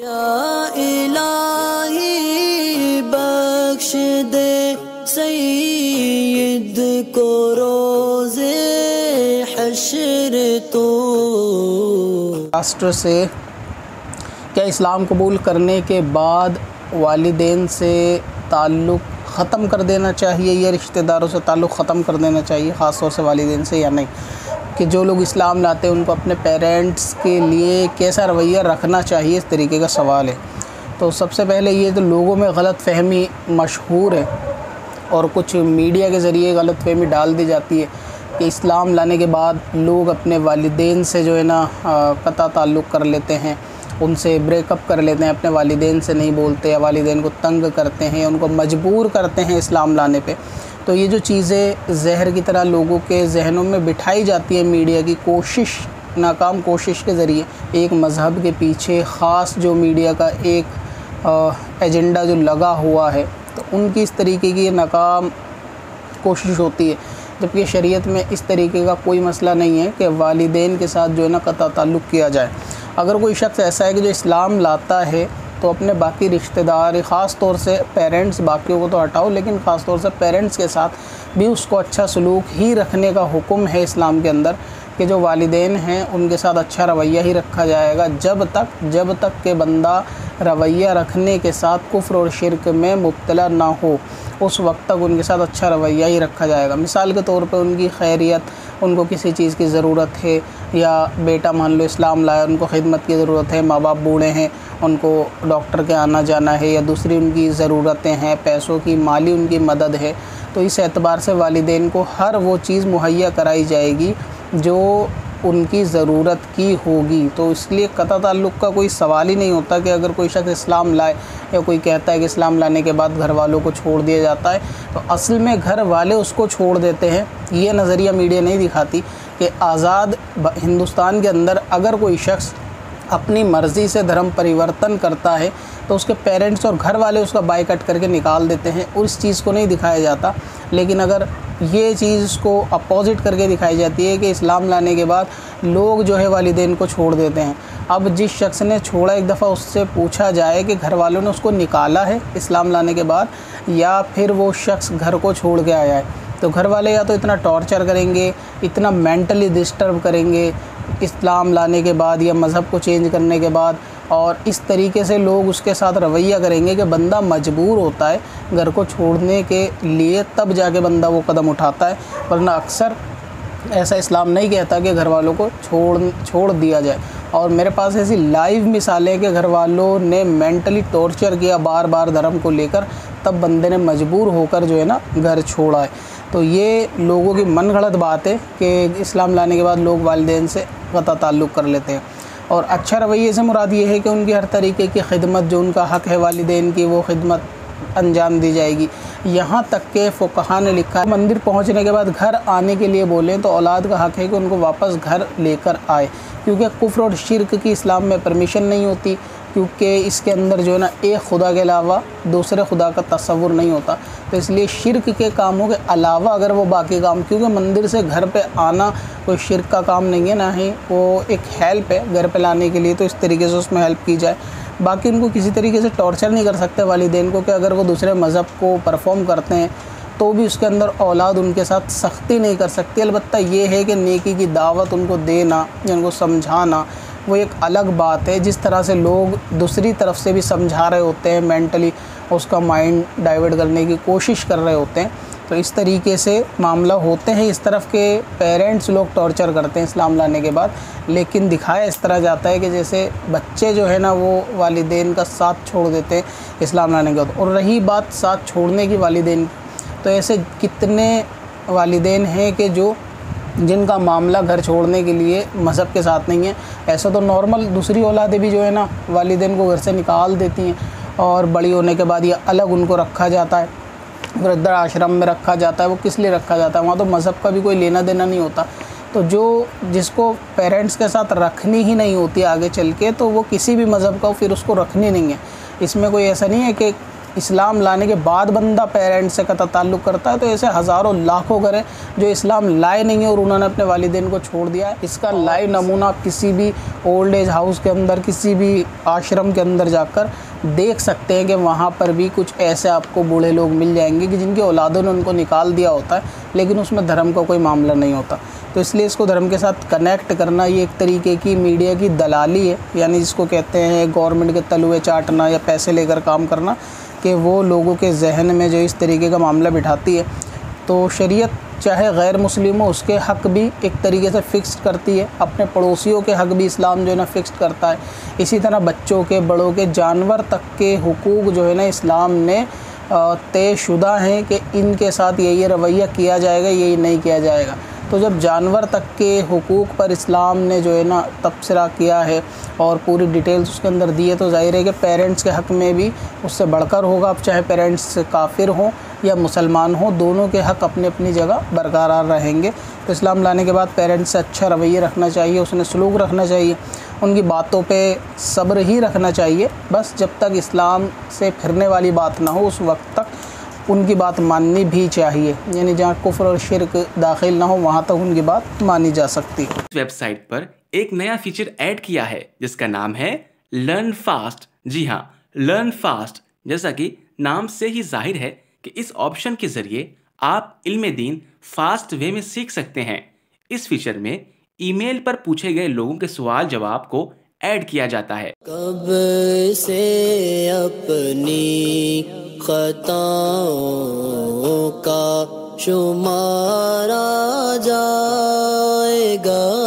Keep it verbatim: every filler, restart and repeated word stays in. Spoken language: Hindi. या इलाही बख्श दे सईद को रोज़े हश्र तो। राष्ट्र से क्या इस्लाम कबूल करने के बाद वालिदैन से ताल्लुक़ ख़त्म कर देना चाहिए या रिश्तेदारों से ताल्लुक़ ख़त्म कर देना चाहिए, ख़ास तौर से वालिदैन से, या नहीं? कि जो लोग इस्लाम लाते हैं उनको अपने पेरेंट्स के लिए कैसा रवैया रखना चाहिए, इस तरीके का सवाल है। तो सबसे पहले ये तो लोगों में गलत फहमी मशहूर है और कुछ मीडिया के ज़रिए गलत फहमी डाल दी जाती है कि इस्लाम लाने के बाद लोग अपने वालिदैन से जो है ना कता ताल्लुक़ कर लेते हैं, उनसे ब्रेकअप कर लेते हैं, अपने वालिदैन से नहीं बोलते या वालिदैन को तंग करते हैं, उनको मजबूर करते हैं इस्लाम लाने पे। तो ये जो चीज़ें जहर की तरह लोगों के जहनों में बिठाई जाती है मीडिया की कोशिश, नाकाम कोशिश के ज़रिए, एक मज़हब के पीछे ख़ास जो मीडिया का एक आ, एजेंडा जो लगा हुआ है, तो उनकी इस तरीके की नाकाम कोशिश होती है, जबकि शरीयत में इस तरीके का कोई मसला नहीं है कि वालिदैन के साथ जो है ना कता ताल्लुक़ किया जाए। अगर कोई शख्स ऐसा है कि जो इस्लाम लाता है तो अपने बाकी रिश्तेदार, ख़ास तौर से पेरेंट्स, बाकियों को तो हटाओ लेकिन ख़ास तौर से पेरेंट्स के साथ भी उसको अच्छा सलूक ही रखने का हुक्म है इस्लाम के अंदर कि जो वालिदैन हैं उनके साथ अच्छा रवैया ही रखा जाएगा जब तक जब तक के बंदा रवैया रखने के साथ कुफ्र और शिरक में मुब्तला ना हो, उस वक्त तक उनके साथ अच्छा रवैया ही रखा जाएगा। मिसाल के तौर पर उनकी खैरियत, उनको किसी चीज़ की ज़रूरत है, या बेटा मान लो इस्लाम लाया, उनको खिदमत की ज़रूरत है, माँ बाप बूढ़े हैं, उनको डॉक्टर के आना जाना है, या दूसरी उनकी ज़रूरतें हैं, पैसों की, माली उनकी मदद है, तो इस एतबार से वालिदैन को हर वो चीज़ मुहैया कराई जाएगी जो उनकी ज़रूरत की होगी। तो इसलिए कता ताल्लुक़ का कोई सवाल ही नहीं होता कि अगर कोई शख्स इस्लाम लाए या कोई कहता है कि इस्लाम लाने के बाद घर वालों को छोड़ दिया जाता है, तो असल में घर वाले उसको छोड़ देते हैं, ये नज़रिया मीडिया नहीं दिखाती। कि आज़ाद हिंदुस्तान के अंदर अगर कोई शख्स अपनी मर्ज़ी से धर्म परिवर्तन करता है तो उसके पेरेंट्स और घर वाले उसका बायकॉट करके निकाल देते हैं, उस चीज़ को नहीं दिखाया जाता। लेकिन अगर ये चीज़ को अपोजिट करके दिखाई जाती है कि इस्लाम लाने के बाद लोग जो है वालिदैन को छोड़ देते हैं, अब जिस शख्स ने छोड़ा एक दफ़ा उससे पूछा जाए कि घर वालों ने उसको निकाला है इस्लाम लाने के बाद या फिर वो शख्स घर को छोड़ के आया है, तो घर वाले या तो इतना टॉर्चर करेंगे, इतना मेंटली डिस्टर्ब करेंगे इस्लाम लाने के बाद या मज़हब को चेंज करने के बाद, और इस तरीके से लोग उसके साथ रवैया करेंगे कि बंदा मजबूर होता है घर को छोड़ने के लिए, तब जाके बंदा वो कदम उठाता है, वरना अक्सर ऐसा इस्लाम नहीं कहता कि घर वालों को छोड़ छोड़ दिया जाए। और मेरे पास ऐसी लाइव मिसालें हैं कि घर वालों ने मेंटली टॉर्चर किया बार बार धर्म को लेकर, तब बंदे ने मजबूर होकर जो है ना घर छोड़ा है। तो ये लोगों की मन गलत बात है कि इस्लाम लाने के बाद लोग वालिदैन से कता ताल्लुक़ कर लेते हैं। और अच्छा रवैये से मुराद ये है कि उनकी हर तरीके की खिदमत, जो उनका हक़ है वालिदैन की, वो खिदमत अंजाम दी जाएगी। यहाँ तक के फ़ुक़हा ने लिखा है मंदिर पहुँचने के बाद घर आने के लिए बोलें तो औलाद का हक़ है कि उनको वापस घर लेकर आए, क्योंकि कुफ्र और शिरक की इस्लाम में परमिशन नहीं होती, क्योंकि इसके अंदर जो है ना एक खुदा के अलावा दूसरे खुदा का तस्वुर नहीं होता। तो इसलिए शिरक के कामों के अलावा अगर वो बाकी काम, क्योंकि मंदिर से घर पे आना कोई शिरक का काम नहीं है, ना ही वो एक हेल्प है घर पे लाने के लिए, तो इस तरीके से उसमें हेल्प की जाए। बाकी उनको किसी तरीके से टॉर्चर नहीं कर सकते वालिदैन को, कि अगर वो दूसरे मज़हब को परफॉर्म करते हैं तो भी उसके अंदर औलाद उनके साथ सख्ती नहीं कर सकती। अलबत्ता ये है कि नेकी की दावत उनको देना या उनको समझाना वो एक अलग बात है, जिस तरह से लोग दूसरी तरफ से भी समझा रहे होते हैं, मेंटली उसका माइंड डाइवर्ट करने की कोशिश कर रहे होते हैं। तो इस तरीके से मामला होते हैं, इस तरफ के पेरेंट्स लोग टॉर्चर करते हैं इस्लाम लाने के बाद, लेकिन दिखाया इस तरह जाता है कि जैसे बच्चे जो है ना वो वालिदैन का साथ छोड़ देते हैं इस्लाम लाने के बाद। और रही बात साथ छोड़ने की वालिदैन, तो ऐसे कितने वालिदैन हैं कि जो जिनका मामला घर छोड़ने के लिए मज़हब के साथ नहीं है। ऐसा तो नॉर्मल दूसरी औलादें भी जो है ना वालिदैन को घर से निकाल देती हैं और बड़ी होने के बाद ये अलग उनको रखा जाता है, वृद्ध आश्रम में रखा जाता है। वो किस लिए रखा जाता है? वहाँ तो मज़हब का भी कोई लेना देना नहीं होता। तो जो जिसको पेरेंट्स के साथ रखनी ही नहीं होती आगे चल के, तो वो किसी भी मज़हब का फिर उसको रखनी नहीं है। इसमें कोई ऐसा नहीं है कि इस्लाम लाने के बाद बंदा पेरेंट्स से कता ताल्लुक़ करता है, तो ऐसे हज़ारों लाखों घर हैं जो इस्लाम लाए नहीं है और उन्होंने अपने वालिदैन को छोड़ दिया है। इसका लाइव नमूना आप किसी भी ओल्ड एज हाउस के अंदर, किसी भी आश्रम के अंदर जाकर देख सकते हैं कि वहाँ पर भी कुछ ऐसे आपको बूढ़े लोग मिल जाएंगे कि जिनकी औलादों ने उनको निकाल दिया होता है, लेकिन उसमें धर्म का कोई मामला नहीं होता। तो इसलिए इसको धर्म के साथ कनेक्ट करना ये एक तरीके की मीडिया की दलाली है, यानी जिसको कहते हैं गवर्नमेंट के तलवे चाटना या पैसे लेकर काम करना, कि वो लोगों के जहन में जो इस तरीके का मामला बिठाती है। तो शरीयत चाहे गैर मुस्लिम हो उसके हक़ भी एक तरीके से फ़िक्स करती है, अपने पड़ोसियों के हक़ भी इस्लाम जो है ना फ़िक्स करता है। इसी तरह बच्चों के, बड़ों के, जानवर तक के हुकूक़ जो है ना इस्लाम ने तयशुदा हैं कि इनके साथ ये ये रवैया किया जाएगा, यही नहीं किया जाएगा। तो जब जानवर तक के हुकूक़ पर इस्लाम ने जो है ना तबसरा किया है और पूरी डिटेल्स उसके अंदर दी है, तो ज़ाहिर है कि पेरेंट्स के हक़ में भी उससे बढ़कर होगा। अब चाहे पेरेंट्स काफिर हों या मुसलमान हों, दोनों के हक़ अपनी अपनी जगह बरकरार रहेंगे। तो इस्लाम लाने के बाद पेरेंट्स से अच्छा रवैया रखना चाहिए, उसने सलूक रखना चाहिए, उनकी बातों पे सब्र ही रखना चाहिए। बस जब तक इस्लाम से फिरने वाली बात ना हो उस वक्त तक उनकी बात माननी भी चाहिए, यानी जहाँ कुफ्र और शिरक दाखिल ना हो वहाँ तक उनकी बात मानी जा सकती है। वेबसाइट पर एक नया फीचर ऐड किया है जिसका नाम है लर्न फास्ट। जी हाँ, लर्न फास्ट, जैसा कि नाम से ही जाहिर है कि इस ऑप्शन के ज़रिए आप इल्मे दीन फास्ट वे में सीख सकते हैं। इस फीचर में ईमेल पर पूछे गए लोगों के सवाल जवाब को ऐड किया जाता है। कब से अपनी खताओं का शुमारा जाएगा।